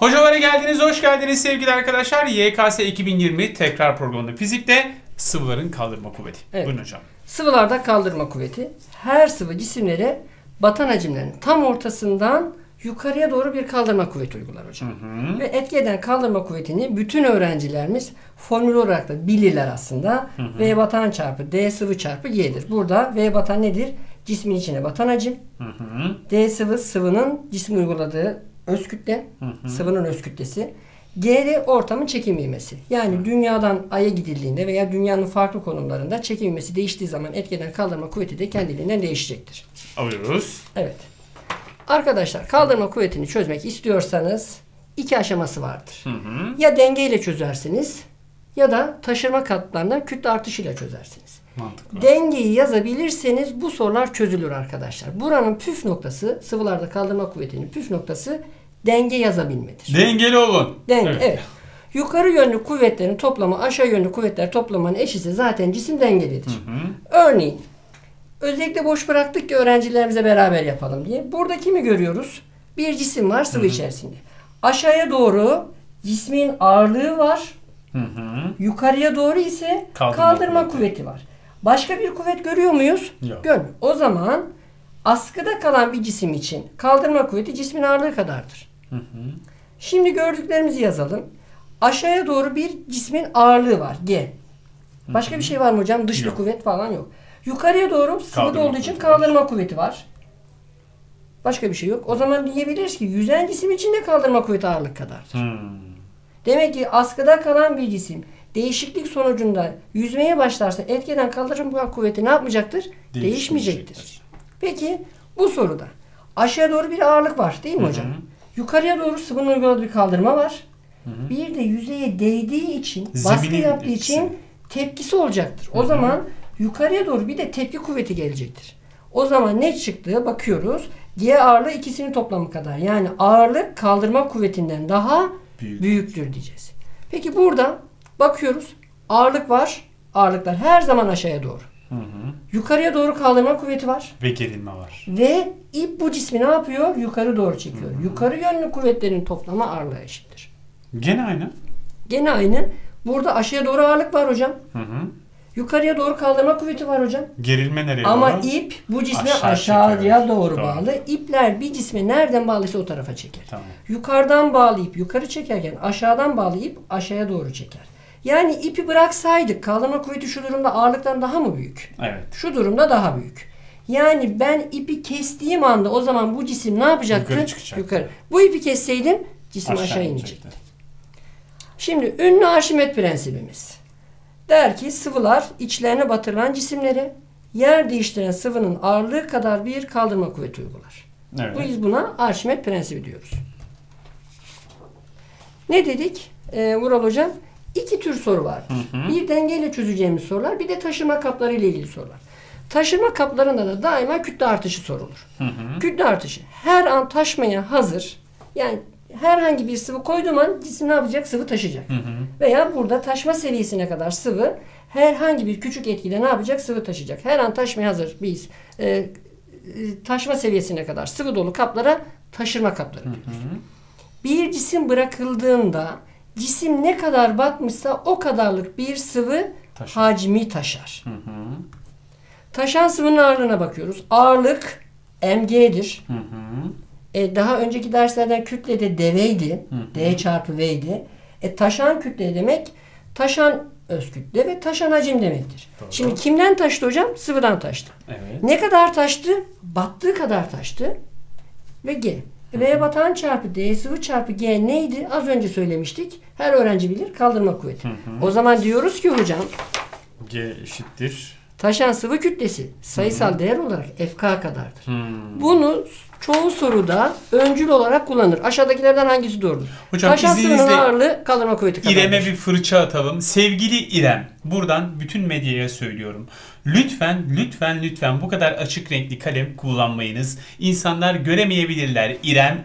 Hocalara geldiniz, hoş geldiniz sevgili arkadaşlar. YKS 2020 tekrar programında fizikte sıvıların kaldırma kuvveti. Evet. Buyurun hocam. Sıvılarda kaldırma kuvveti. Her sıvı cisimlere batan hacimlerin tam ortasından yukarıya doğru bir kaldırma kuvveti uygular hocam. Hı hı. Ve etki eden kaldırma kuvvetini bütün öğrencilerimiz formül olarak da bilirler aslında. Hı hı. V batan çarpı D sıvı çarpı Y'dir. Burada V batan nedir? Cismin içine batan hacim. Hı hı. D sıvı, sıvının cismi uyguladığı öz kütle. Hı hı. Sıvının öz kütlesi. G de ortamın çekim ivmesi. Yani hı. Dünyadan Ay'a gidildiğinde veya dünyanın farklı konumlarında çekim ivmesi değiştiği zaman etki eden kaldırma kuvveti de kendiliğinden değişecektir. Alıyoruz. Evet. Arkadaşlar kaldırma kuvvetini çözmek istiyorsanız iki aşaması vardır. Hı hı. Ya dengeyle çözersiniz ya da taşırma katlarına kütle artışıyla çözersiniz. Mantıklı. Dengeyi yazabilirseniz bu sorular çözülür arkadaşlar. Buranın püf noktası, sıvılarda kaldırma kuvvetinin püf noktası denge yazabilmedir. Dengeli olun. Denge, evet. Evet. Yukarı yönlü kuvvetlerin toplamı aşağı yönlü kuvvetler toplamının eşitse zaten cisim dengelidir. Hı hı. Örneğin özellikle boş bıraktık ki öğrencilerimize beraber yapalım diye. Burada kimi görüyoruz? Bir cisim var sıvı hı hı. içerisinde. Aşağıya doğru cismin ağırlığı var. Hı hı. Yukarıya doğru ise kaldırma kuvveti var. Başka bir kuvvet görüyor muyuz? Yok. Görmüyor. O zaman askıda kalan bir cisim için kaldırma kuvveti cismin ağırlığı kadardır. Hı hı. Şimdi gördüklerimizi yazalım. Aşağıya doğru bir cismin ağırlığı var. G. Başka hı hı. bir şey var mı hocam? Dışlı yok. Kuvvet falan yok. Yukarıya doğru sıvıda olduğu için kaldırma kuvveti var. Başka bir şey yok. O zaman diyebiliriz ki yüzen cisim için de kaldırma kuvveti ağırlık kadardır. Hmm. Demek ki askıda kalan bir cisim değişiklik sonucunda yüzmeye başlarsa etkeden kaldırma kuvveti ne yapmayacaktır? Değişmeyecektir. Peki bu soruda aşağıya doğru bir ağırlık var değil mi hocam? Hı hı. Yukarıya doğru sıvının uyguladığı bir kaldırma var. Hı hı. Bir de yüzeye değdiği için, baskı yaptığı için tepkisi olacaktır. O hı hı. zaman yukarıya doğru bir de tepki kuvveti gelecektir. O zaman ne çıktı? Bakıyoruz. G ağırlığı ikisinin toplamı kadar. Yani ağırlık kaldırma kuvvetinden daha büyüktür diyeceğiz. Peki burada bakıyoruz. Ağırlık var. Ağırlıklar her zaman aşağıya doğru. Hı hı. Yukarıya doğru kaldırma kuvveti var. Ve gerilme var. Ve ip bu cismi ne yapıyor? Yukarı doğru çekiyor. Hı hı. Yukarı yönlü kuvvetlerin toplamı ağırlığa eşittir. Gene aynı. Gene aynı. Burada aşağıya doğru ağırlık var hocam. Hı hı. Yukarıya doğru kaldırma kuvveti var hocam. Gerilme nereye doğru? Ama ip bu cisme aşağıya doğru bağlı. İpler bir cisme nereden bağlıysa o tarafa çeker. Tamam. Yukarıdan bağlı ip yukarı çekerken aşağıdan bağlı ip aşağıya doğru çeker. Yani ipi bıraksaydık kaldırma kuvveti şu durumda ağırlıktan daha mı büyük? Evet. Şu durumda daha büyük. Yani ben ipi kestiğim anda o zaman bu cisim ne yapacaktı? Yukarı çıkacaktı. Yukarı. Bu ipi kesseydim cisim aşağı inecekti. Şimdi ünlü Arşimed prensibimiz. Der ki sıvılar içlerine batırılan cisimlere yer değiştiren sıvının ağırlığı kadar bir kaldırma kuvveti uygular. Evet. Biz buna Arşimed prensibi diyoruz. Ne dedik Vural hocam? İki tür soru var. Hı hı. Bir dengeyle çözeceğimiz sorular, bir de taşıma kapları ile ilgili sorular. Taşıma kaplarında da daima kütle artışı sorulur. Hı hı. Kütle artışı her an taşmaya hazır. Yani herhangi bir sıvı koyduğum an cisim ne yapacak? Sıvı taşıyacak. Hı hı. Veya burada taşma seviyesine kadar sıvı herhangi bir küçük etkide ne yapacak? Sıvı taşıyacak. Her an taşmaya hazır biz taşma seviyesine kadar sıvı dolu kaplara taşırma kapları diyoruz. Hı hı. Bir cisim bırakıldığında cisim ne kadar batmışsa o kadarlık bir sıvı hacmi taşar. Hı hı. Taşan sıvının ağırlığına bakıyoruz. Ağırlık mg'dir. Hı hı. Daha önceki derslerden kütle de D'ydi. D çarpı V'ydi. Taşan kütle demek taşan öz kütle ve taşan hacim demektir. Doğru. Şimdi kimden taştı hocam? Sıvıdan taştı. Evet. Ne kadar taştı? Battığı kadar taştı. Ve G. V batan çarpı D sıvı çarpı G neydi? Az önce söylemiştik. Her öğrenci bilir kaldırma kuvveti. Hı hı. O zaman diyoruz ki hocam G eşittir. Taşan sıvı kütlesi sayısal değer olarak FK kadardır. Hmm. Bunu çoğu soruda öncül olarak kullanır. Aşağıdakilerden hangisi doğrudur? Hocam, taşan sıvının ağırlığı kaldırma kuvveti kadardır. İrem'e bir fırça atalım. Sevgili İrem, buradan bütün medyaya söylüyorum. Lütfen bu kadar açık renkli kalem kullanmayınız. İnsanlar göremeyebilirler.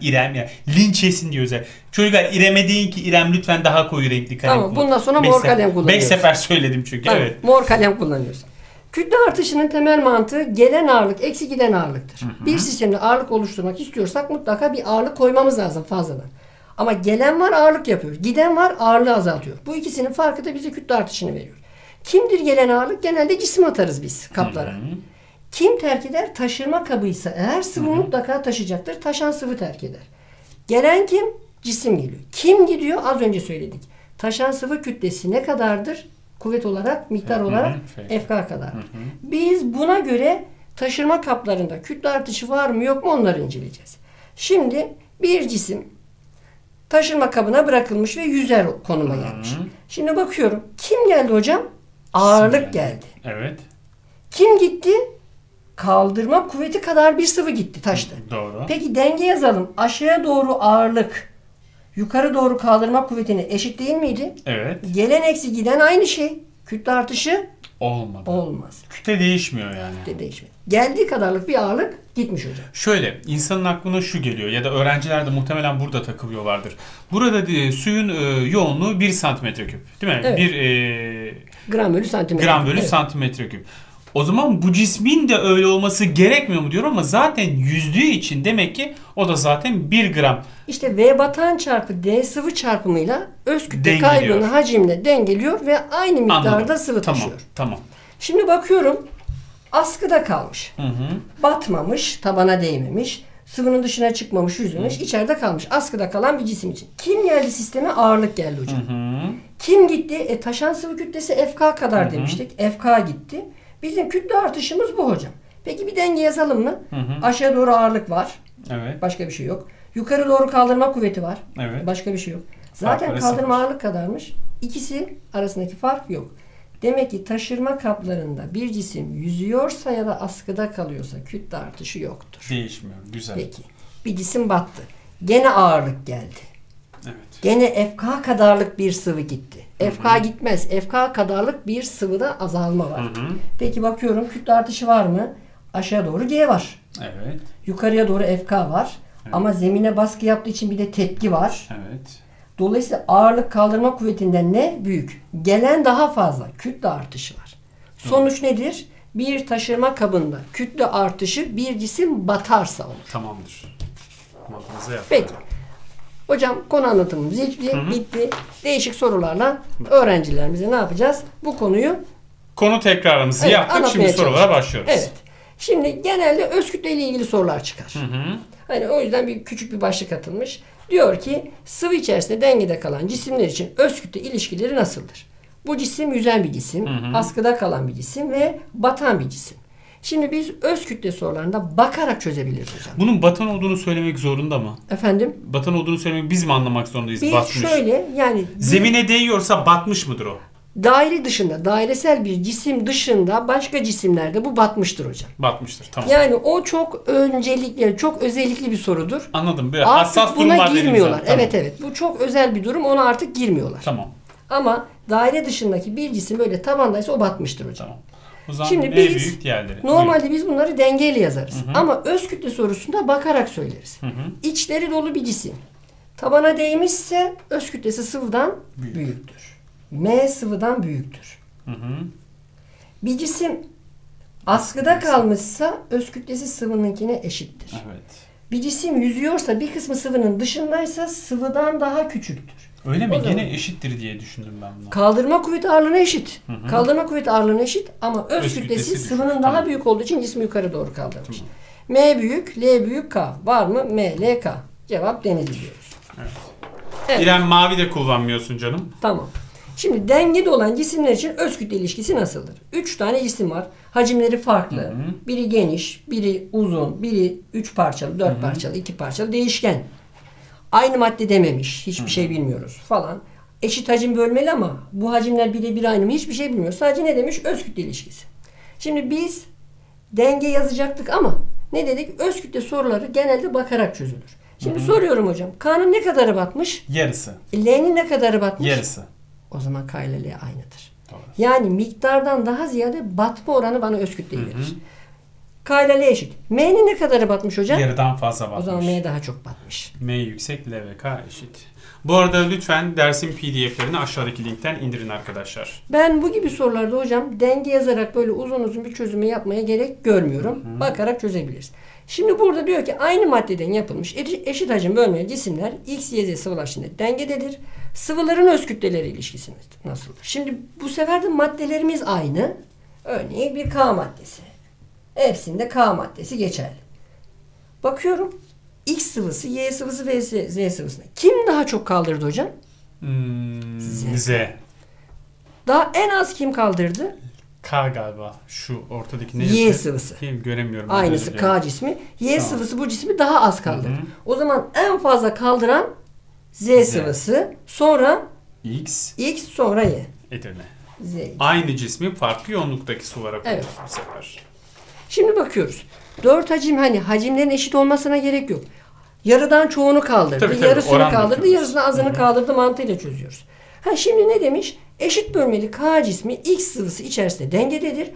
İrem ya. Linç yesin diyor özel. Çocuklar İrem'e deyin ki İrem lütfen daha koyu renkli kalem kullan. Bundan sonra mor kalem kullanıyoruz. 5 sefer söyledim çünkü. Tamam, evet. Mor kalem kullanıyoruz. Kütle artışının temel mantığı gelen ağırlık eksi giden ağırlıktır. Hı hı. Bir sistemde ağırlık oluşturmak istiyorsak mutlaka bir ağırlık koymamız lazım fazladan. Ama gelen var, ağırlık yapıyor. Giden var, ağırlığı azaltıyor. Bu ikisinin farkı da bize kütle artışını veriyor. Kimdir gelen ağırlık? Genelde cisim atarız biz kaplara. Hı-hı. Kim terk eder? Taşırma kabıysa eğer sıvı Hı-hı. mutlaka taşıyacaktır. Taşan sıvı terk eder. Gelen kim? Cisim geliyor. Kim gidiyor? Az önce söyledik. Taşan sıvı kütlesi ne kadardır? Kuvvet olarak, miktar olarak FK kadar. Biz buna göre taşırma kaplarında kütle artışı var mı yok mu onları inceleyeceğiz. Şimdi bir cisim taşırma kabına bırakılmış ve yüzer konuma gelmiş. Hı-hı. Şimdi bakıyorum. Kim geldi hocam? Ağırlık geldi. Evet. Kim gitti? Kaldırma kuvveti kadar bir sıvı gitti, taştı. Doğru. Peki denge yazalım. Aşağıya doğru ağırlık, yukarı doğru kaldırma kuvvetine eşit değil miydi? Evet. Gelen eksi giden aynı şey. Kütle artışı olmadı. Olmaz. Kütle değişmiyor yani. Kütle değişmiyor. Geldiği kadarlık bir ağırlık gitmiş hocam. Şöyle, insanın aklına şu geliyor ya da öğrenciler de muhtemelen burada takılıyorlardır. Burada suyun yoğunluğu 1 santimetre küp. Değil mi? Evet. 1 gram bölü santimetre küp. Gram bölü santimetre küp. O zaman bu cismin de öyle olması gerekmiyor mu diyorum ama zaten yüzdüğü için demek ki o da zaten 1 gram. İşte V batan çarpı D sıvı çarpımıyla öz kütle kaybını hacimle dengeliyor ve aynı miktarda Anladım. Sıvı taşıyor. Tamam. Şimdi bakıyorum askıda kalmış. Hı hı. Batmamış, tabana değmemiş, sıvının dışına çıkmamış, yüzmemiş, içeride kalmış. Askıda kalan bir cisim için. Kim geldi sisteme? Ağırlık geldi hocam. Hı hı. Kim gitti? Taşan sıvı kütlesi FK kadar hı hı. demiştik. FK gitti. Bizim kütle artışımız bu hocam. Peki bir denge yazalım mı? Hı hı. Aşağı doğru ağırlık var. Evet. Başka bir şey yok. Yukarı doğru kaldırma kuvveti var. Evet. Başka bir şey yok. Zaten farkları kaldırma sıfır. Ağırlık kadarmış. İkisi arasındaki fark yok. Demek ki taşırma kaplarında bir cisim yüzüyorsa ya da askıda kalıyorsa kütle artışı yoktur. Değişmiyor. Güzel. Peki. Bir cisim battı. Gene ağırlık geldi. Evet. Gene FK kadarlık bir sıvı gitti. FK Hı -hı. gitmez. FK kadarlık bir sıvıda azalma var. Hı -hı. Peki bakıyorum kütle artışı var mı? Aşağı doğru G var. Evet. Yukarıya doğru FK var. Evet. Ama zemine baskı yaptığı için bir de tepki var. Evet. Dolayısıyla ağırlık kaldırma kuvvetinden ne? Büyük. Gelen daha fazla. Kütle artışı var. Sonuç Hı -hı. nedir? Bir taşırma kabında kütle artışı bir cisim batarsa olur. Tamamdır. Peki. Hocam konu anlatımımız bitti. Değişik sorularla öğrencilerimize ne yapacağız? Bu konuyu konu tekrarımızı yaptık. Şimdi sorulara başlıyoruz. Evet. Şimdi genelde öz kütle ile ilgili sorular çıkar. Hı hı. Hani o yüzden küçük bir başlık atılmış. Diyor ki sıvı içerisinde dengede kalan cisimler için öz kütle ilişkileri nasıldır? Bu cisim yüzen bir cisim, hı hı. askıda kalan bir cisim ve batan bir cisim. Şimdi biz öz kütle sorularında bakarak çözebiliriz hocam. Bunun batan olduğunu söylemek zorunda mı? Efendim? Batan olduğunu söylemek biz mi anlamak zorundayız? Biz batmış. Şöyle yani... Zemine değiyorsa batmış mıdır o? Daire dışında, dairesel bir cisim dışında başka cisimlerde bu batmıştır hocam. Batmıştır, tamam. Yani o çok öncelikli, çok özellikli bir sorudur. Anladım. Böyle hassas durumlar buna girmiyorlar. Tamam. Evet evet. Bu çok özel bir durum. Ona artık girmiyorlar. Tamam. Ama daire dışındaki bir cisim böyle tabandaysa o batmıştır hocam. Tamam. Şimdi biz normalde Buyur. Biz bunları dengeyle yazarız. Hı hı. Ama öz kütle sorusunda bakarak söyleriz. Hı hı. İçleri dolu bir cisim. Tabana değmişse öz kütlesi sıvıdan büyüktür. M sıvıdan büyüktür. Hı hı. Bir cisim askıda kalmışsa öz kütlesi sıvınınkine eşittir. Evet. Bir cisim yüzüyorsa bir kısmı sıvının dışındaysa sıvıdan daha küçüktür. Öyle mi? Gene eşittir diye düşündüm ben bunu. Kaldırma kuvveti ağırlığına eşit. Hı hı. Kaldırma kuvveti ağırlığına eşit ama öz kütlesi sıvının düşün. Daha tamam. büyük olduğu için cismi yukarı doğru kaldırmış. Tamam. M büyük, L büyük, K. Var mı? M, L, K. Cevap denizli diyoruz. Evet. Evet. İrem mavi de kullanmıyorsun canım. Tamam. Şimdi dengede olan cisimler için öz kütle ilişkisi nasıldır? 3 tane cisim var. Hacimleri farklı. Hı hı. Biri geniş, biri uzun, biri 3 parçalı, 4 hı hı. parçalı, 2 parçalı değişken. Aynı madde dememiş. Hiçbir Hı. şey bilmiyoruz falan. Eşit hacim bölmeli ama bu hacimler birebir aynı mı? Hiçbir şey bilmiyoruz. Sadece ne demiş? Öz kütle ilişkisi. Şimdi biz denge yazacaktık ama ne dedik? Öz kütle soruları genelde bakarak çözülür. Şimdi Hı. soruyorum hocam. K'nın ne kadarı batmış? Yarısı. L'nin ne kadarı batmış? Yarısı. O zaman K ile L aynıdır. Doğru. Yani miktardan daha ziyade batma oranı bana öz kütleyi verir. K ile L eşit. M'nin ne kadarı batmış hocam? Yarıdan fazla batmış. O zaman M daha çok batmış. M yüksek, L ve K eşit. Bu arada lütfen dersin PDF'lerini aşağıdaki linkten indirin arkadaşlar. Ben bu gibi sorularda hocam denge yazarak böyle uzun uzun bir çözümü yapmaya gerek görmüyorum. Hı-hı. Bakarak çözebiliriz. Şimdi burada diyor ki aynı maddeden yapılmış eşit hacim bölmeli cisimler X, Y, Z sıvılar içinde dengededir. Sıvıların öz kütleleri ilişkisi nasıldır? Şimdi bu sefer de maddelerimiz aynı. Örneğin bir K maddesi. Hepsinde K maddesi geçerli. Bakıyorum. X sıvısı, Y sıvısı ve Z sıvısına. Kim daha çok kaldırdı hocam? Z. Daha en az kim kaldırdı? K galiba. Şu ortadaki neyse. Y sıvısı. Kim göremiyorum. Aynısı K yani. Cismi. Y tamam. Sıvısı bu cismi daha az kaldırdı. Hı-hı. O zaman en fazla kaldıran Z sıvısı. Sonra X sonra Y. Aynı cismi farklı yoğunluktaki sulara koyuyoruz bu sefer. Şimdi bakıyoruz. 4 hacim hani hacimlerin eşit olmasına gerek yok. Yarıdan çoğunu kaldırdı, tabii, yarısını kaldırdı, bakıyoruz. Yarısını azını kaldırdı mantığıyla çözüyoruz. Ha şimdi ne demiş? Eşit bölmeli K cismi X sıvısı içerisinde dengededir.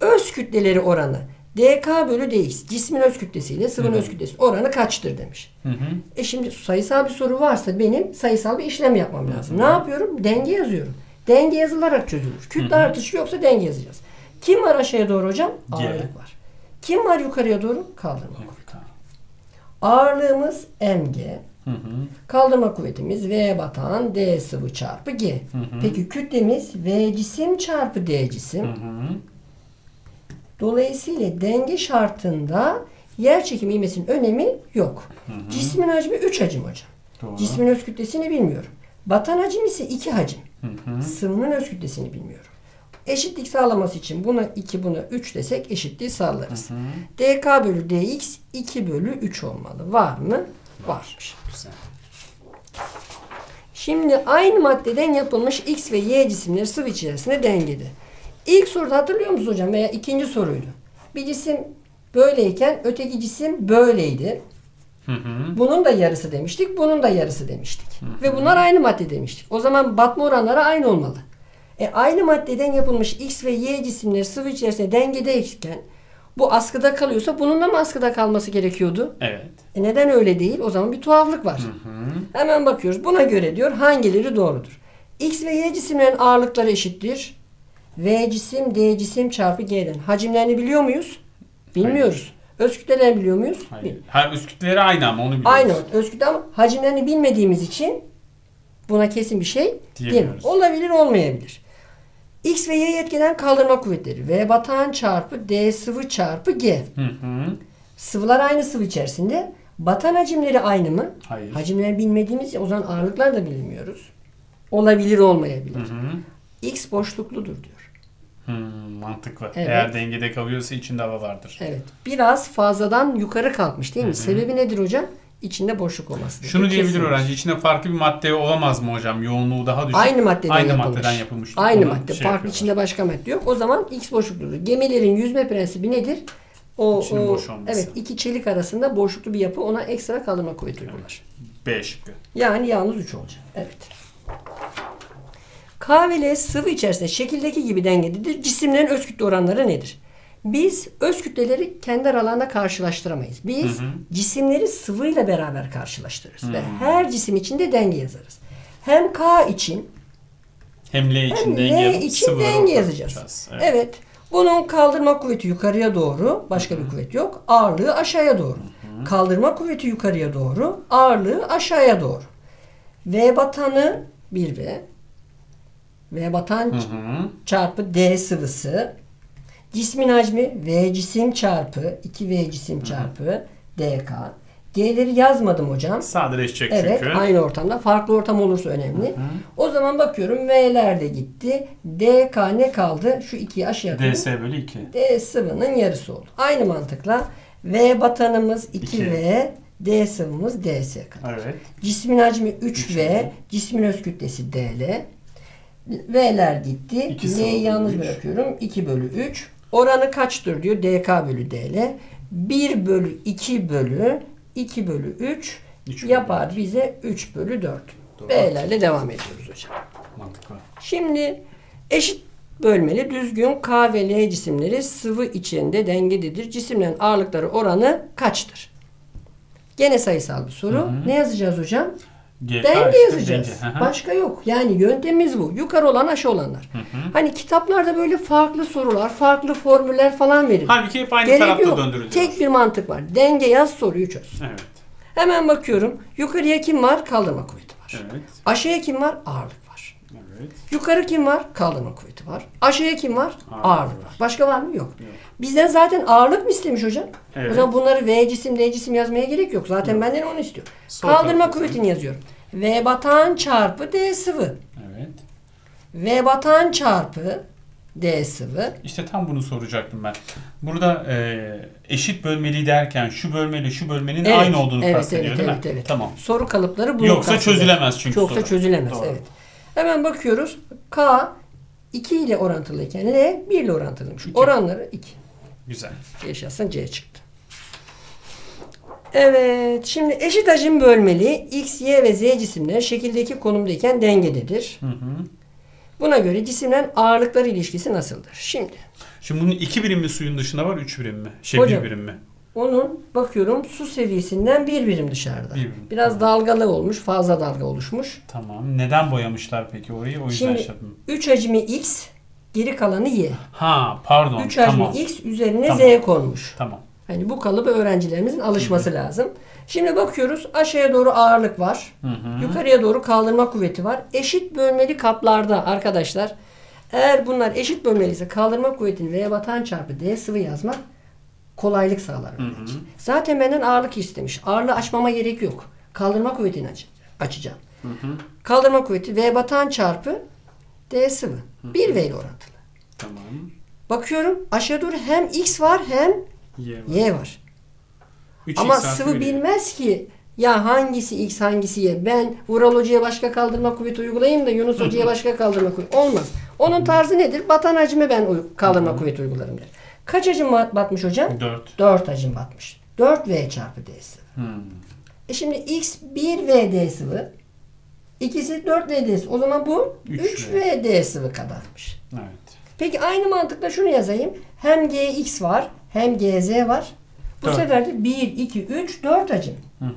Öz kütleleri oranı DK bölü DX cismin öz kütlesiyle sıvının öz kütlesi oranı kaçtır demiş. Hı hı. E şimdi sayısal bir soru varsa benim sayısal bir işlem yapmam lazım. Ne yapıyorum? Denge yazıyorum. Denge yazılarak çözülür. Kütle artışı yoksa denge yazacağız. Kim var aşağıya doğru hocam? Ağırlık var. Kim var yukarıya doğru? Kaldırma kuvveti. Ağırlığımız mg. Kaldırma kuvvetimiz v batan d sıvı çarpı g. Peki kütlemiz v cisim çarpı d cisim. Dolayısıyla denge şartında yer çekimi ivmesinin önemi yok. Cismin hacmi 3 hacim hocam. Doğru. Cismin öz kütlesini bilmiyorum. Batan hacim ise 2 hacim. Sıvının öz kütlesini bilmiyorum. Eşitlik sağlaması için buna 2 buna 3 desek eşitliği sağlarız. DK bölü DX 2 bölü 3 olmalı. Var mı? Varmış. Güzel. Şimdi aynı maddeden yapılmış X ve Y cisimleri sıvı içerisinde dengede. İlk soruda hatırlıyor musunuz hocam? Veya ikinci soruydu. Bir cisim böyleyken öteki cisim böyleydi. Bunun da yarısı demiştik. Bunun da yarısı demiştik. Ve bunlar aynı madde demiştik. O zaman batma oranları aynı olmalı. Aynı maddeden yapılmış X ve Y cisimleri sıvı içerisinde dengedeyken bu askıda kalıyorsa bunun da mı askıda kalması gerekiyordu? Evet. Neden öyle değil? O zaman bir tuhaflık var. Hemen bakıyoruz. Buna göre diyor hangileri doğrudur? X ve Y cisimlerin ağırlıkları eşittir. V cisim, D cisim çarpı G'den. Hacimlerini biliyor muyuz? Bilmiyoruz. Hayır. Öz kütlelerini biliyor muyuz? Hayır. Her öz kütleleri aynı ama onu biliyoruz. Aynı. Öz kütle ama hacimlerini bilmediğimiz için buna kesin bir şey diyemiyoruz. Olabilir, olmayabilir. X ve Y'ye etkilen kaldırma kuvvetleri. V batan çarpı D sıvı çarpı G. Sıvılar aynı sıvı içerisinde. Batan hacimleri aynı mı? Hayır. Hacimleri bilmediğimiz o zaman ağırlıklar da bilmiyoruz. Olabilir olmayabilir. X boşlukludur diyor. Mantıklı. Evet. Eğer dengede kalıyorsa içinde hava vardır. Evet. Biraz fazladan yukarı kalkmış değil mi? Sebebi nedir hocam? İçinde boşluk olması. Şunu diyebilir öğrenci. İçinde farklı bir madde olamaz mı hocam? Yoğunluğu daha düşük. Aynı maddeden yapılmış. Aynı madde. Farklı içinde başka madde yok. O zaman X boşlukludur. Gemilerin yüzme prensibi nedir? İçinin boş olması. Evet. İki çelik arasında boşluklu bir yapı. Ona ekstra kaldırma kuvveti uygular. B şıkkı. Yani yalnız 3 olacak. Evet. K ve L sıvı içerisinde şekildeki gibi dengededir. Cisimlerin öz kütle oranları nedir? Biz öz kütleleri kendi aralarında karşılaştıramayız. Biz cisimleri sıvıyla beraber karşılaştırırız. Ve her cisim için de denge yazarız. Hem K için hem L için denge yazacağız. Evet. Bunun kaldırma kuvveti yukarıya doğru. Başka bir kuvvet yok. Ağırlığı aşağıya doğru. Kaldırma kuvveti yukarıya doğru. Ağırlığı aşağıya doğru. V batanı 1V. V batan çarpı D sıvısı. Cismin hacmi V cisim çarpı 2V cisim çarpı DK. G'leri yazmadım hocam. Sadeleşecek çünkü. Aynı ortamda. Farklı ortam olursa önemli. O zaman bakıyorum V'ler de gitti. DK ne kaldı? Şu 2'yi aşağıya koyalım. DS bölü 2. D sıvının yarısı oldu. Aynı mantıkla V batanımız 2V, D sıvımız DS kaldı. Evet. Cismin hacmi 3V, cismin öz kütlesi DL. V'ler gitti. L'yi yalnız bırakıyorum. 2 bölü 3. Oranı kaçtır diyor? DK bölü DL. 1 bölü 2 bölü 2 bölü 3 yapar bize 3 bölü 4. B'lerle devam ediyoruz hocam. Mantıklı. Şimdi eşit bölmeli düzgün K ve L cisimleri sıvı içinde dengededir. Cisimlerin ağırlıkları oranı kaçtır? Gene sayısal bir soru. Hı hı. Ne yazacağız hocam? Denge yazacağız. Denge. Başka yok. Yani yöntemimiz bu. Yukarı olan aşağı olanlar. Hı hı. Hani kitaplarda böyle farklı sorular, farklı formüller falan verir. Halbuki hep aynı tarafta döndürülüyor. Tek bir mantık var. Denge yaz, soruyu çöz. Evet. Hemen bakıyorum. Yukarıya kim var? Kaldırma kuvveti var. Evet. Aşağıya kim var? Ağırlık var. Evet. Yukarı kim var? Kaldırma kuvveti var. Aşağıya kim var? Ağırlık var. Başka var mı? Yok. Bizden zaten ağırlık mı istemiş hocam? Evet. O zaman bunları V cisim, D cisim yazmaya gerek yok. Zaten yok. Benden onu istiyor. Sol kaldırma kuvvetini yazıyorum. V batan çarpı D sıvı. Evet. V batan çarpı D sıvı. İşte tam bunu soracaktım ben. Burada eşit bölmeli derken şu bölmeli şu bölmenin evet, aynı olduğunu kastediyor değil mi? Evet. Tamam. Soru kalıpları bunu yoksa kastediyor. Çözülemez çünkü soru. Yoksa çözülemez. Doğru. Evet. Hemen bakıyoruz. K 2 ile orantılıyken L 1 ile orantılıymış. Oranları 2. Güzel. Yaşasın, C çıktı. Evet. Şimdi eşit hacim bölmeli X, Y ve Z cisimler şekildeki konumdayken dengededir. Hı hı. Buna göre cisimlerin ağırlıkları ilişkisi nasıldır? Şimdi bunun 2 birimli suyun dışında var, 3 birim mi? Hocam, 1 birim mi? Onun bakıyorum su seviyesinden 1 birim dışarıda. Biraz tamam. Dalgalı olmuş, fazla dalga oluşmuş. Tamam. Neden boyamışlar peki orayı? O yüzden şey yaptım. 3 hacmi X, geri kalanı Y. Ha, pardon. 3 hacmi tamam. X üzerine tamam. Z konmuş. Tamam. Hani bu kalıba öğrencilerimizin alışması hı-hı. lazım. Şimdi bakıyoruz aşağıya doğru ağırlık var. Hı-hı. Yukarıya doğru kaldırma kuvveti var. Eşit bölmeli kaplarda arkadaşlar eğer bunlar eşit bölmeliyse kaldırma kuvvetini V'ye batan çarpı D sıvı yazmak kolaylık sağlar. Hı-hı. Zaten benden ağırlık istemiş. Ağırlığı açmama gerek yok. Kaldırma kuvvetini açacağım. Hı-hı. Kaldırma kuvveti V batan çarpı D sıvı. Hı-hı. 1 V ile orantılı. Tamam. Bakıyorum aşağı doğru hem X var hem Y var. Ama sıvı bilmez ki ya hangisi X hangisi Y. Ben Vural Hoca'ya başka kaldırma kuvveti uygulayayım da Yunus Hoca'ya başka kaldırma kuvveti. Olmaz. Onun tarzı nedir? Batan hacime ben kaldırma kuvveti uygularım der. Kaç hacim batmış hocam? 4. 4 hacim batmış. 4V çarpı D sıvı. Şimdi X 1V D sıvı. İkisi 4V D sıvı. O zaman bu 3V D sıvı kadarmış. Evet. Peki aynı mantıkla şunu yazayım. Hem GX var hem GZ var. Bu dört. Sefer de 1, 2, 3, 4 hacim. Hı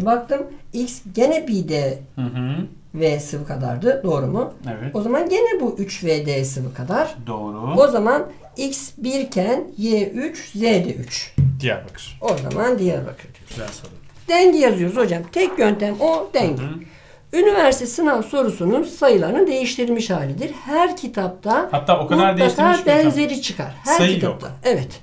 hı. Baktım X gene bir D hı hı. V sıvı kadardı. Doğru mu? Evet. O zaman gene bu 3 V D sıvı kadar. Doğru. O zaman X 1 iken Y 3, Z de 3. Diyarbakır. O zaman Diyarbakır. Güzel soru. Denge yazıyoruz hocam. Tek yöntem o denge. Hı hı. Üniversite sınav sorusunun sayılarının değiştirilmiş halidir. Her kitapta hatta o kadar mutlaka benzeri hocam. Çıkar. Her sayı kitapta. Yok. Evet.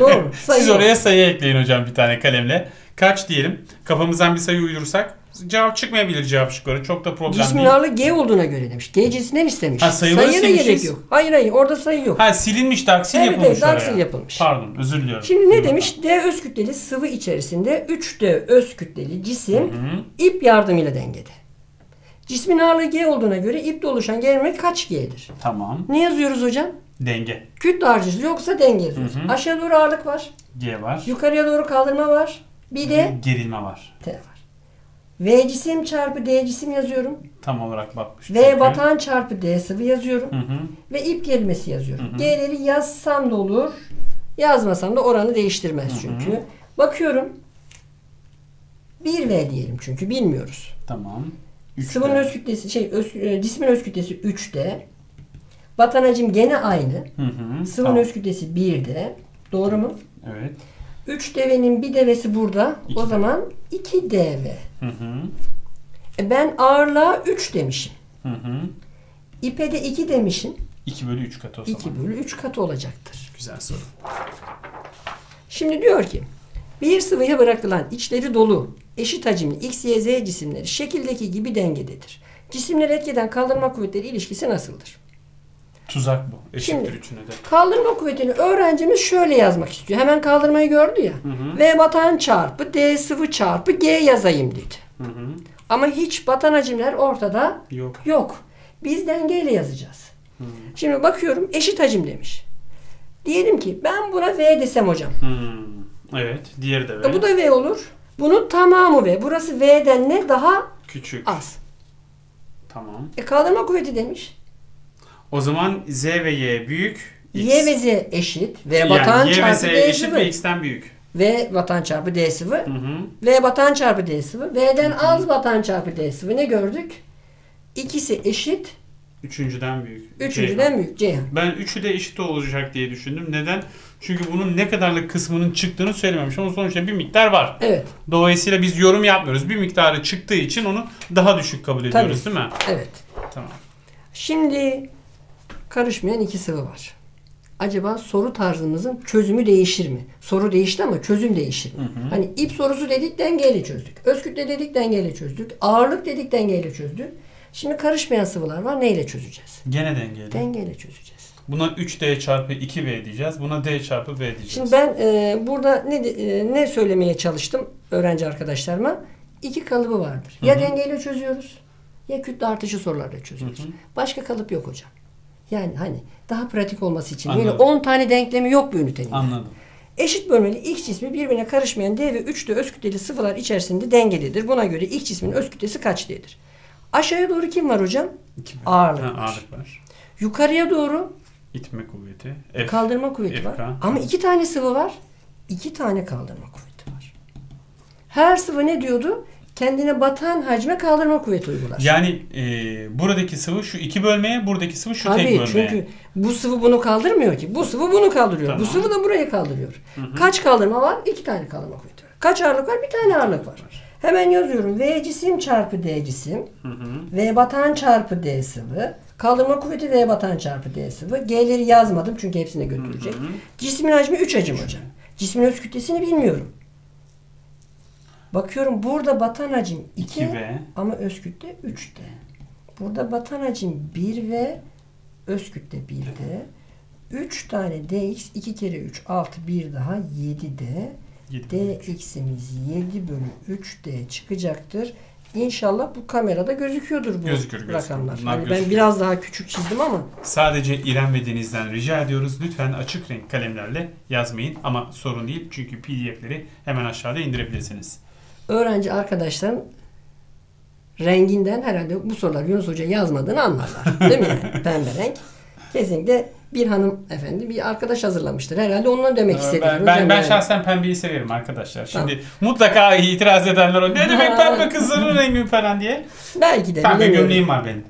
Doğru. Sayı siz yok. Oraya sayı ekleyin hocam bir tane kalemle. Kaç diyelim? Kafamızdan bir sayı uydurursak cevap çıkmayabilir cevap şıkları. Çok da problem cismin değil. Cismin ağırlığı G olduğuna göre demiş. G cinsinden istemiş. Ha, sayılara gerek yok. Hayır orada sayı yok. Ha silinmiş taksil evet, yapılmış evet, taksil yapılmış. Pardon özür diliyorum. Şimdi ne demiş? D öz kütleli sıvı içerisinde 3D öz kütleli cisim hı-hı. ip yardımıyla dengede. Cismin ağırlığı G olduğuna göre ipte oluşan germe kaç G'dir? Tamam. Ne yazıyoruz hocam? Denge. Kütle harcısı yoksa denge yazıyoruz. Hı-hı. Aşağı doğru ağırlık var. G var. Yukarıya doğru kaldırma var. Bir de gerilme var. T var. V cisim çarpı D cisim yazıyorum. Tam olarak bakmış. V çünkü. Batan çarpı D sıvı yazıyorum. Hı hı. Ve ip gerilmesi yazıyorum. Hı hı. G'leri yazsam da olur. Yazmasam da oranı değiştirmez çünkü. Hı hı. Bakıyorum. 1V diyelim çünkü bilmiyoruz. Tamam. 3D. Sıvının öz kütlesi cismin öz kütlesi 3D. Batan hacim gene aynı. Hı hı. Sıvının tamam. öz kütlesi 1D. Doğru mu? Evet. 3 devenin bir devesi burada. İki o zaman 2 deve. Hı hı. Ben ağırlığa 3 demişim. Hı hı. İpe de 2 demişim. 2 bölü 3 katı o zaman. 2 bölü 3 katı olacaktır. Güzel soru. Şimdi diyor ki bir sıvıya bırakılan içleri dolu eşit hacimli X, Y, Z cisimleri şekildeki gibi dengededir. Cisimleri etkeden kaldırma kuvvetleri ilişkisi nasıldır? Tuzak bu. Eşittir üçüne de. Kaldırma kuvvetini öğrencimiz şöyle yazmak istiyor. Hemen kaldırmayı gördü ya. Hı hı. V batan çarpı D sıvı çarpı G yazayım dedi. Hı hı. Ama hiç batan hacimler ortada yok. Biz dengeyle yazacağız. Hı. Şimdi bakıyorum eşit hacim demiş. Diyelim ki ben buna V desem hocam. Hı. Evet. Diğeri de V. Bu da V olur. Bunun tamamı V. Burası V'den ne? Daha küçük. Az. Tamam. Kaldırma kuvveti demiş. O zaman z ve y büyük. X. Y ve z eşit. Ve yani batan y çarpı z eşit ve x'ten büyük. V batan çarpı d sıfır. V batan çarpı d sıfır. V'den az batan çarpı d sıfır. Ne gördük? İkisi eşit. Üçüncüden büyük. Üçüncüden büyük. Ceyhan. Ben üçü de eşit olacak diye düşündüm. Neden? Çünkü bunun ne kadarlık kısmının çıktığını söylememiş. Onun sonuçta bir miktar var. Evet. Dolayısıyla biz yorum yapmıyoruz. Bir miktarı çıktığı için onu daha düşük kabul ediyoruz. Tabii. Değil mi? Evet. Tamam. Şimdi karışmayan iki sıvı var. Acaba soru tarzımızın çözümü değişir mi? Soru değişti ama çözüm değişir mi? Hani ip sorusu dedik, dengeyle çözdük. Özkütle dedik, dengeyle çözdük. Ağırlık dedik, dengeyle çözdük. Şimdi karışmayan sıvılar var. Neyle çözeceğiz? Gene dengeyle. Dengeyle çözeceğiz. Buna 3D çarpı 2V diyeceğiz. Buna D çarpı V diyeceğiz. Şimdi ben burada ne söylemeye çalıştım öğrenci arkadaşlarıma? İki kalıbı vardır. Ya dengeyle çözüyoruz ya kütle artışı sorularla çözüyoruz. Başka kalıp yok hocam. Yani hani daha pratik olması için. Anladım. Böyle 10 tane denklemi yok bu ünitenin. Anladım. Eşit bölmeli x cismi birbirine karışmayan d ve 3D özkütleli sıvılar içerisinde dengelidir. Buna göre x cisminin özkütlesi kaç d'dir? Aşağıya doğru kim var hocam? Ağırlık var. Ağırlık var. Yukarıya doğru itme kuvveti, kaldırma kuvveti var. Ama iki tane sıvı var. İki tane kaldırma kuvveti var. Her sıvı ne diyordu? Kendine batan hacme kaldırma kuvveti uygular. Yani buradaki sıvı şu iki bölmeye, buradaki sıvı şu tek bölmeye. Çünkü bu sıvı bunu kaldırmıyor ki. Bu sıvı bunu kaldırıyor. Tamam. Bu sıvı da burayı kaldırıyor. Kaç kaldırma var? İki tane kaldırma kuvveti var. Kaç ağırlık var? Bir tane ağırlık var. Hemen yazıyorum. V cisim çarpı D cisim. V batan çarpı D sıvı. Kaldırma kuvveti V batan çarpı D sıvı. G'leri yazmadım çünkü hepsine götürecek. Cismin hacmi 3 hacim hocam. Cismin öz kütlesini bilmiyorum. Bakıyorum burada batan hacim 2V ama öz kütle 3D. Burada batan hacim 1V, öz kütle 1D. 3 tane dx, 2 kere 3, 6, 1 daha 7D. Dx'imiz 7 bölü 3D çıkacaktır. İnşallah bu kamerada gözüküyordur bu rakamlar. Yani ben biraz daha küçük çizdim ama. Sadece İrem ve Deniz'den rica ediyoruz. Lütfen açık renk kalemlerle yazmayın ama sorun değil. Çünkü PDF'leri hemen aşağıda indirebilirsiniz. Öğrenci arkadaşların renginden herhalde bu sorular Yunus Hoca yazmadığını anlarlar. Değil mi? Yani? Pembe renk. Kesinlikle bir hanımefendi, bir arkadaş hazırlamıştır. Herhalde onunla demek istedim. Ben şahsen pembeyi severim arkadaşlar. Şimdi mutlaka itiraz edenler o. Ne demek pembe kızların rengi falan diye. Belki de. Pembe gömleğim var benim.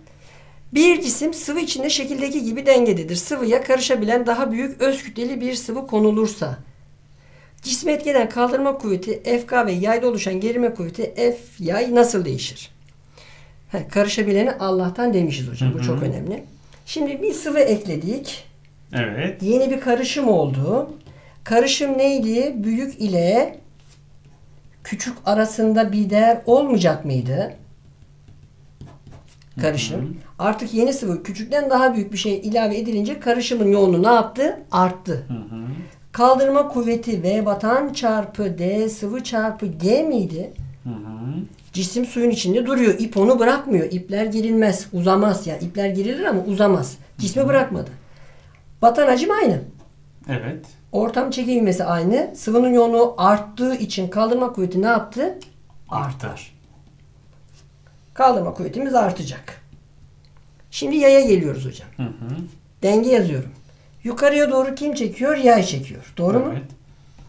Bir cisim sıvı içinde şekildeki gibi dengededir. Sıvıya karışabilen daha büyük öz kütleli bir sıvı konulursa cisme etkeden kaldırma kuvveti Fk ve yayda oluşan gerilme kuvveti F yay nasıl değişir? Karışabileni Allah'tan demişiz hocam. Bu çok önemli. Şimdi bir sıvı ekledik. Evet. Yeni bir karışım oldu. Karışım neydi? Büyük ile küçük arasında bir değer olmayacak mıydı? Karışım. Artık yeni sıvı küçükten daha büyük bir şey ilave edilince karışımın yoğunluğu ne yaptı? Arttı. Kaldırma kuvveti V batan çarpı D sıvı çarpı G miydi? Cisim suyun içinde duruyor. İp onu bırakmıyor. İpler girilmez. Uzamaz. Yani ipler girilir ama uzamaz. Cismi bırakmadı. Batan hacim aynı. Evet. Ortam çekivmesi aynı. Sıvının yoğunluğu arttığı için kaldırma kuvveti ne yaptı? Artar. Kaldırma kuvvetimiz artacak. Şimdi yaya geliyoruz hocam. Denge yazıyorum. Yukarıya doğru kim çekiyor? Yay çekiyor. Doğru mu? Evet.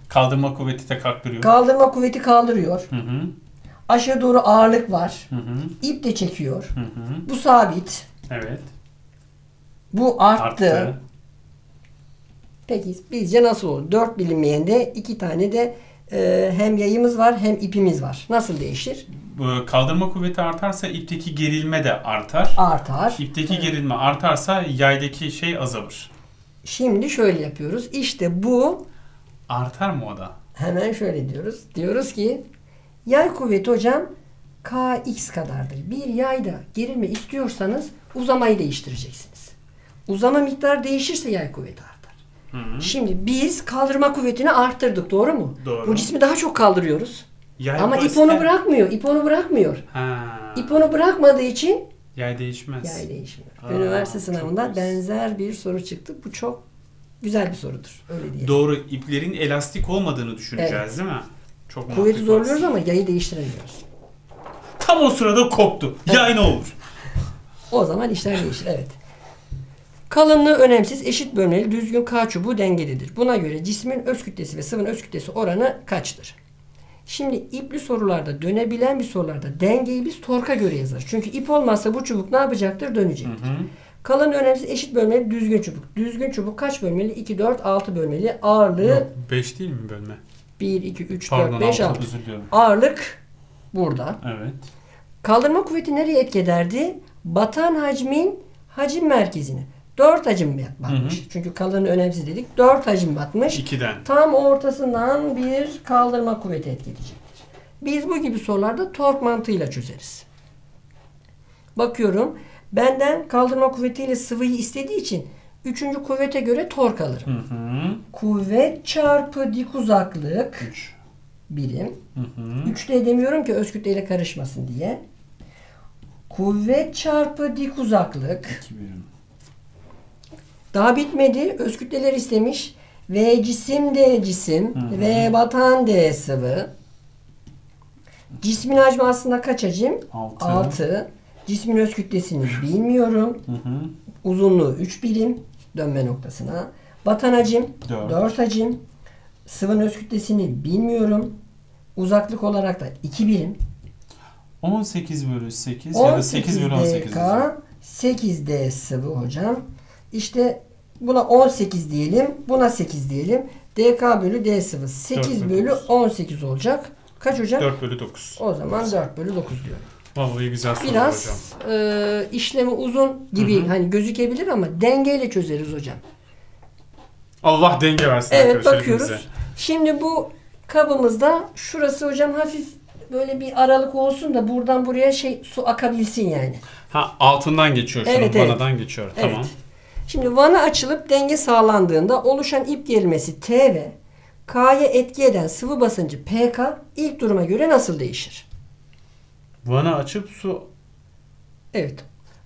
Kaldırma kuvveti de kaldırıyor. Kaldırma kuvveti kaldırıyor. Aşağı doğru ağırlık var. İp de çekiyor. Bu sabit. Evet. Bu arttı. Peki bizce nasıl olur? 4 bilinmeyen de 2 tane de hem yayımız var hem ipimiz var. Nasıl değişir? Kaldırma kuvveti artarsa ipteki gerilme de artar. Artar. İpteki gerilme artarsa yaydaki şey azalır. Şimdi şöyle yapıyoruz. İşte bu artar mı o da? Hemen şöyle diyoruz. Diyoruz ki yay kuvveti hocam kx kadardır. Bir yayda gerilme istiyorsanız uzamayı değiştireceksiniz. Uzama miktarı değişirse yay kuvveti artar. Şimdi biz kaldırma kuvvetini arttırdık. Doğru mu? Doğru. Bu cismi daha çok kaldırıyoruz. Yay ama ip onu bırakmıyor. İp onu bırakmıyor. İp onu bırakmadığı için yay değişmez. Yay değişmiyor. Üniversite sınavında benzer bir soru çıktı. Bu çok güzel bir sorudur. Öyle diyelim. Doğru. İplerin elastik olmadığını düşüneceğiz değil mi? Çok kuvveti zorluyoruz ama yayı değiştiremiyoruz. Tam o sırada koptu. Yay ne olur? O zaman işler değişir. Evet. Kalınlığı önemsiz, eşit bölmeli düzgün K çubuğu dengelidir. Buna göre cismin öz kütlesi ve sıvının öz kütlesi oranı kaçtır? Şimdi ipli sorularda, dönebilen bir sorularda dengeyi biz torka göre yazarız. Çünkü ip olmazsa bu çubuk ne yapacaktır? Dönecektir. Kalınlığı önemsiz, eşit bölmeli düzgün çubuk. Düzgün çubuk kaç bölmeli? 2, 4, 6 bölmeli. Ağırlığı... 5 değil mi bölme? 1, 2, 3, 4, 5, 6. Ağırlık burada. Evet. Kaldırma kuvveti nereye etki ederdi? Batan hacmin hacim merkezine. 4 hacim batmış. Hı hı. Çünkü kalınlığı önemsiz dedik. 4 hacim batmış. 2'den. Tam ortasından bir kaldırma kuvveti etki edecektir. Biz bu gibi sorularda tork mantığıyla çözeriz. Bakıyorum. Benden kaldırma kuvvetiyle sıvıyı istediği için 3. kuvvete göre tork alırım. Hı hı. Kuvvet çarpı dik uzaklık. 3 birim. 3'te edemiyorum ki öz kütleyle karışmasın diye. Kuvvet çarpı dik uzaklık. 2 birim. Daha bitmedi. Öz kütleler istemiş. V cisim D cisim. V batan D sıvı. Cismin hacmi aslında kaç hacim? 6. Cismin öz kütlesini bilmiyorum. Uzunluğu 3 birim. Dönme noktasına. Batan hacim 4 hacim. Sıvının öz kütlesini bilmiyorum. Uzaklık olarak da 2 birim. 18/8 ya da 8/18. 8D sıvı hocam. İşte buna 18 diyelim. Buna 8 diyelim. DK bölü D sıvı 8/18 olacak. Kaç hocam? 4/9. O zaman 4/9 diyorum. Vallahi güzel soru hocam. Biraz işlemi uzun gibi hani gözükebilir ama dengeyle çözeriz hocam. Allah denge versin. Evet bakıyoruz. Elimize. Şimdi bu kabımızda şurası hocam hafif böyle bir aralık olsun da buradan buraya su akabilsin yani. Ha altından geçiyor. Evet, evet. Vanadan geçiyor. Evet. Tamam. Şimdi vana açılıp denge sağlandığında oluşan ip gerilmesi T ve K'ya etki eden sıvı basıncı PK ilk duruma göre nasıl değişir? Vana açıp su... Evet.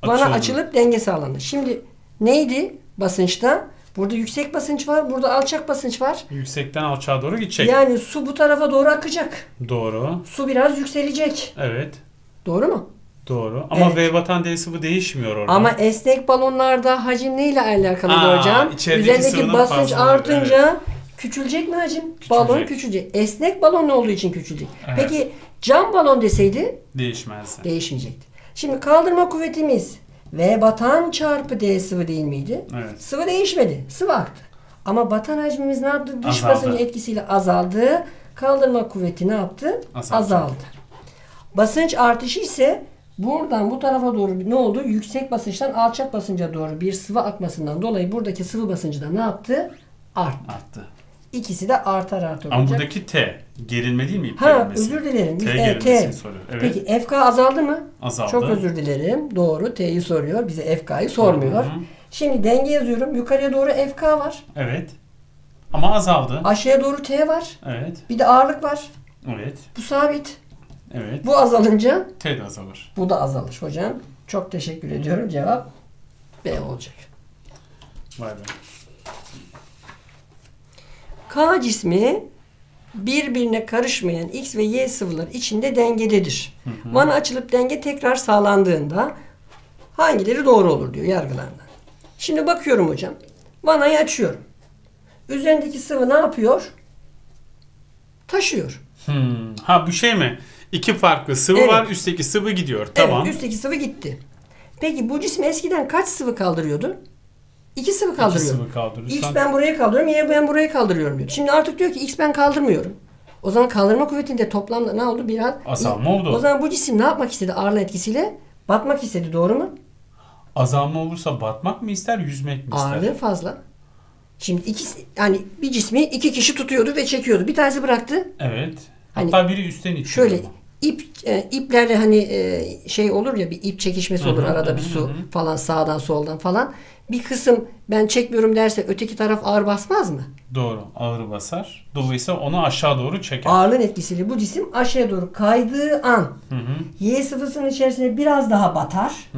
Vana açılıp denge sağlandı. Şimdi neydi basınçta? Burada yüksek basınç var. Burada alçak basınç var. Yüksekten alçağa doğru gidecek. Yani su bu tarafa doğru akacak. Doğru. Su biraz yükselecek. Evet. Doğru mu? Doğru. Ama evet. V batan D sıvı değişmiyor orada. Ama esnek balonlarda hacim neyle alakalı hocam? Üzerindeki basınç artınca evet. Küçülecek mi hacim? Küçülecek. Balon küçülecek. Esnek balon olduğu için küçülecek. Evet. Peki cam balon deseydi? Değişmezdi. Değişmeyecekti. Şimdi kaldırma kuvvetimiz V batan çarpı D sıvı değil miydi? Evet. Sıvı değişmedi. Sıvı aktı. Ama batan hacmimiz ne yaptı? Dış basınç etkisiyle azaldı. Kaldırma kuvveti ne yaptı? Azaldı. Basınç artışı ise buradan bu tarafa doğru ne oldu? Yüksek basınçtan alçak basınca doğru bir sıvı akmasından dolayı buradaki sıvı basıncı da ne yaptı? Arttı. İkisi de artar olacak. Ama buradaki T gerilme değil mi? Ha, özür dilerim. T gerilmesini soruyor. Evet. Peki FK azaldı mı? Azaldı. Çok özür dilerim. Doğru. T'yi soruyor. Bize FK'yı sormuyor. Hı-hı. Şimdi denge yazıyorum. Yukarıya doğru FK var. Evet. Ama azaldı. Aşağıya doğru T var. Evet. Bir de ağırlık var. Evet. Bu sabit. Evet. Bu azalınca T de azalır. Bu da azalır hocam. Çok teşekkür ediyorum. Cevap B olacak. Vay be. K cismi birbirine karışmayan X ve Y sıvılar içinde dengededir. Vana açılıp denge tekrar sağlandığında hangileri doğru olur diyor yargılarından. Şimdi bakıyorum hocam. Vanayı açıyorum. Üzerindeki sıvı ne yapıyor? Taşıyor. Ha bu şey mi? İki farklı sıvı evet. Var. Üstteki sıvı gidiyor. Tamam. Evet, üstteki sıvı gitti. Peki bu cismi eskiden kaç sıvı kaldırıyordu? 2 sıvı kaldırıyordu. X ben buraya kaldırıyorum. Y ben buraya kaldırıyorum diyor. Şimdi artık diyor ki X ben kaldırmıyorum. O zaman kaldırma kuvvetinde toplamda ne oldu? Biraz azalma oldu. O zaman bu cisim ne yapmak istedi? Ağırlığı etkisiyle batmak istedi. Doğru mu? Azalma olursa batmak mı ister? Yüzmek mi ister? Ağırlığı fazla. Şimdi ikisi, yani bir cismi 2 kişi tutuyordu ve çekiyordu. Bir tanesi bıraktı. Evet. Hatta hani biri üstten itiyor. Şöyle iplerle hani şey olur ya bir ip çekişmesi olur arada bir su falan sağdan soldan falan. Bir kısım ben çekmiyorum derse öteki taraf ağır basmaz mı? Doğru. Ağır basar. Dolayısıyla onu aşağı doğru çeker. Ağırlığın etkisiyle bu cisim aşağıya doğru kaydığı an Y sıvısının içerisine biraz daha batar.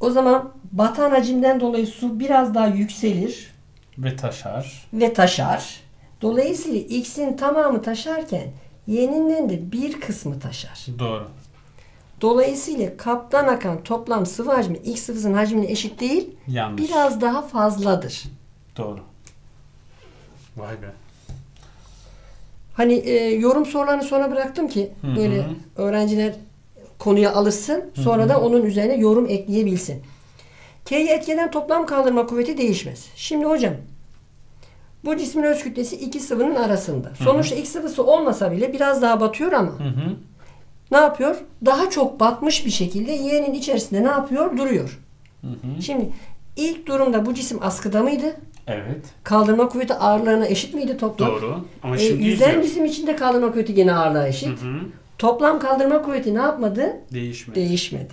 O zaman batan hacimden dolayı su biraz daha yükselir. Ve taşar. Dolayısıyla X'in tamamı taşarken Y'nin de bir kısmı taşar. Doğru. Dolayısıyla kaptan akan toplam sıvı hacmi X sıvısının hacmine eşit değil. Yanlış. Biraz daha fazladır. Doğru. Vay be. Hani yorum sorularını sona bıraktım ki Hı-hı. böyle öğrenciler konuya alışsın. Sonra Hı-hı. da onun üzerine yorum ekleyebilsin. K'yi etkilenen toplam kaldırma kuvveti değişmez. Şimdi hocam bu cismin öz kütlesi iki sıvının arasında. Sonuçta Hı-hı. X sıvısı olmasa bile biraz daha batıyor ama Hı-hı. ne yapıyor? Daha çok batmış bir şekilde Y'nin içerisinde ne yapıyor? Duruyor. Hı-hı. Şimdi ilk durumda bu cisim askıda mıydı? Evet. Kaldırma kuvveti ağırlığına eşit miydi toplam? Doğru. Ama şimdi yüzen cisim içinde kaldırma kuvveti gene ağırlığa eşit. Hı hı. Toplam kaldırma kuvveti ne yapmadı? Değişmedi. Değişmedi.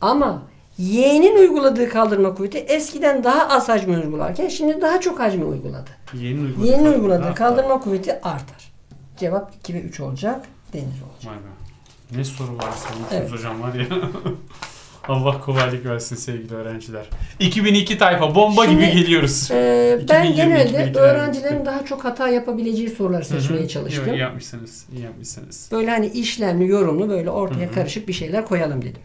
Ama Y'nin uyguladığı kaldırma kuvveti eskiden daha az hacmi uygularken şimdi daha çok hacmi uyguladı. Y'nin uyguladığı kaldırma kuvveti artar. Cevap 2 ve 3 olacak. Denir olacak. Vay be. Ne soru var senin evet. hocam var ya. Allah kolaylık versin sevgili öğrenciler. 2002 tayfa bomba şimdi, gibi geliyoruz. Ben genelde öğrencilerin daha çok hata yapabileceği soruları seçmeye Hı-hı. çalıştım. İyi yapmışsınız, iyi yapmışsınız. Böyle hani işlemli, yorumlu böyle ortaya Hı-hı. karışık bir şeyler koyalım dedim.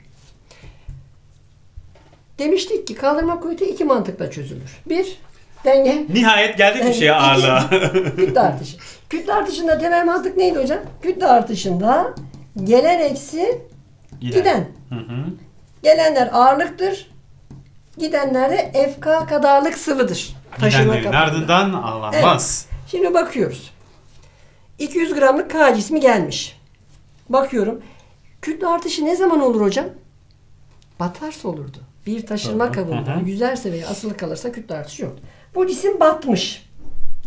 Demiştik ki kaldırma kuvveti iki mantıkla çözülür. Bir, denge. Nihayet geldik bir şeye ağırlığa. Kütle artışı. Kütle artışında temel mantık neydi hocam? Kütle artışında gelen eksi giden. Hı-hı. Gelenler ağırlıktır. Gidenler de FK kadarlık sıvıdır. Gidenlerin ardından ağırlanmaz. Evet. Şimdi bakıyoruz. 200 gramlık K cismi gelmiş. Bakıyorum. Kütle artışı ne zaman olur hocam? Batarsa olurdu. Bir taşırma kabında yüzerse veya asılı kalırsa kütle artışı yok. Bu cisim batmış.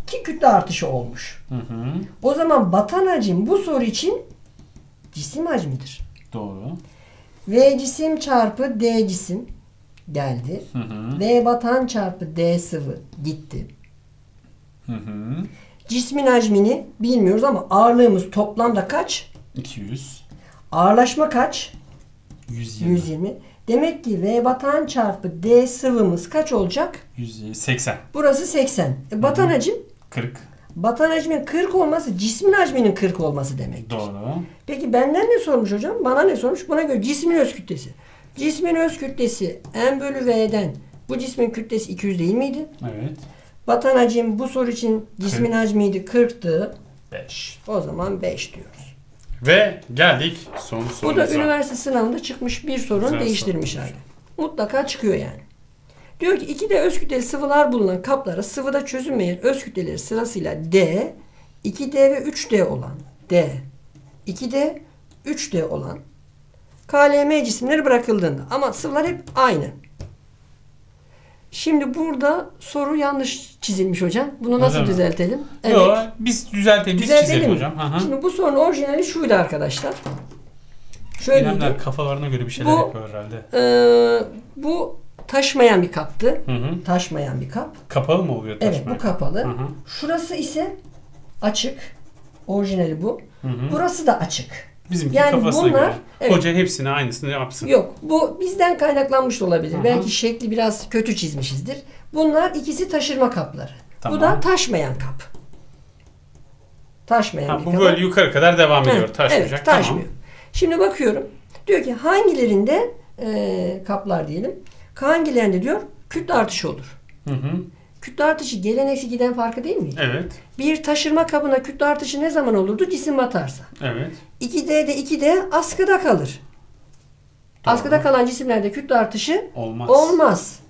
Ki kütle artışı olmuş. Hı hı. O zaman batan hacim bu soru için cisim hacmidir. Doğru. V cisim çarpı D cisim geldi. Hı hı. V batan çarpı D sıvı gitti. Hı hı. Cismin hacmini bilmiyoruz ama ağırlığımız toplamda kaç? 200. Ağırlaşma kaç? 120. 120. Demek ki V batan çarpı D sıvımız kaç olacak? 180. Burası 80. Batan hı hı. hacim? 40. Batan hacmin 40 olması cismin hacminin 40 olması demektir. Doğru. Peki benden ne sormuş hocam? Bana ne sormuş? Buna göre cismin öz kütlesi. Cismin öz kütlesi M bölü V'den bu cismin kütlesi 200 değil miydi? Evet. Batan hacim bu soru için cismin 40. hacmiydi 40'tı. 5. O zaman 5 diyoruz. Ve geldik son soruya. Bu da üniversite sınavında çıkmış bir sorun güzel değiştirmiş hali. Mutlaka çıkıyor yani. Diyor ki 2D öz kütleli sıvılar bulunan kaplara sıvıda çözünmeyen öz kütleleri sırasıyla D, 2D ve 3D olan D, 2D, 3D olan KLM cisimleri bırakıldığında ama sıvılar hep aynı. Şimdi burada soru yanlış çizilmiş hocam. Bunu nasıl evet. düzeltelim? Evet. Yo, biz düzeltelim, biz çizelim hocam. Aha. Şimdi bu sorunun orijinali şuydu arkadaşlar. Şöyle kafalarına göre bir şeyler yapıyor herhalde. Bu taşmayan bir kaptı. Hı hı. Taşmayan bir kap. Kapalı mı oluyor taşmayan? Evet bu kapalı. Hı hı. Şurası ise açık. Orijinali bu. Hı hı. Burası da açık. Bizimki yani kafasına bunlar, göre. Evet. Hoca hepsini aynısını yapsın. Yok bu bizden kaynaklanmış olabilir. Hı hı. Belki şekli biraz kötü çizmişizdir. Bunlar ikisi taşırma kapları. Tamam. Bu da taşmayan kap. Taşmayan ha, bir kap. Bu böyle yukarı kadar devam ediyor. Evet, taşmayacak. Evet, taşmıyor. Tamam. Şimdi bakıyorum. Diyor ki hangilerinde kaplar diyelim. Hangilerinde diyor kütle artışı olur. Hı hı. Kütle artışı gelen eksi giden farkı değil mi? Evet. Bir taşırma kabına kütle artışı ne zaman olurdu? Cisim batarsa. Evet. 2D'de 2D askıda kalır. Doğru. Askıda kalan cisimlerde kütle artışı olmaz.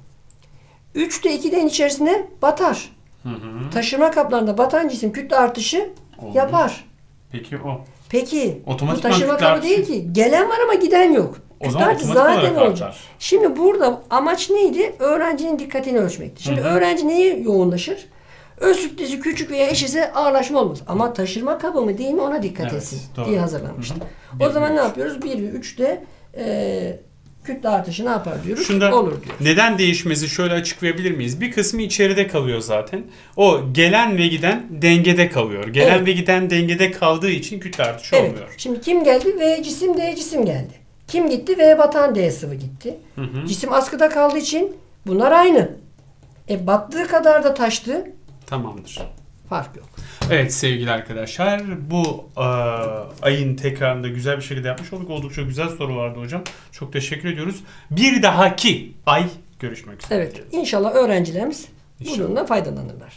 3D 2D'nin içerisine batar. Hı hı. Taşırma kaplarında batan cisim kütle artışı olur. Yapar. Peki o. Peki. Otomatik bu taşırma kabı artışı değil ki. Gelen var ama giden yok. Kütler zaten olacak. Şimdi burada amaç neydi? Öğrencinin dikkatini ölçmekti. Şimdi hı hı. öğrenci neye yoğunlaşır? Öz kütlesi küçük veya eşitse ağırlaşma olmaz. Ama taşırma kabı mı değil mi ona dikkat evet, etsin doğru. diye hazırlanmıştı. Hı hı. O zaman ne yapıyoruz? 1 ve 3'te kütle artışı ne yapar diyoruz? Şunda olur diyoruz. Neden değişmesi şöyle açıklayabilir miyiz? Bir kısmı içeride kalıyor zaten. O gelen ve giden dengede kalıyor. Gelen evet. ve giden dengede kaldığı için kütle artışı evet. olmuyor. Şimdi kim geldi? V cisim, D cisim geldi. Kim gitti? V batan D sıvı gitti. Hı hı. Cisim askıda kaldığı için bunlar aynı. Battığı kadar da taştı. Tamamdır. Fark yok. Evet sevgili arkadaşlar, bu ayın tekrarında güzel bir şekilde yapmış olduk. Oldukça güzel soru vardı hocam. Çok teşekkür ediyoruz. Bir dahaki ay görüşmek üzere. Evet, inşallah öğrencilerimiz bununla faydalanırlar.